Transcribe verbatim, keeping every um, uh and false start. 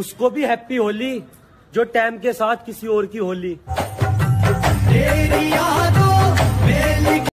उसको भी हैप्पी होली, जो टाइम के साथ किसी और की होली।